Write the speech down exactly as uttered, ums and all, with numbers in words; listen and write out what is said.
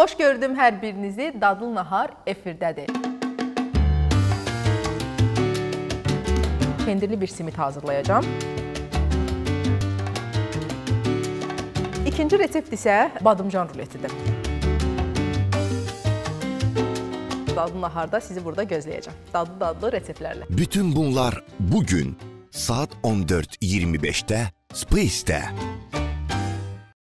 Xoş gördüm hər birinizi. Dadlı Nahar efirdədir. Pendirli bir simit hazırlayacağım. İkinci resept isə badımcan ruletidir. Dadlı Nahar'da sizi burada gözleyeceğim. Dadlı dadlı reseptlerle. Bütün bunlar bugün saat on dörd iyirmi beşte Space'te.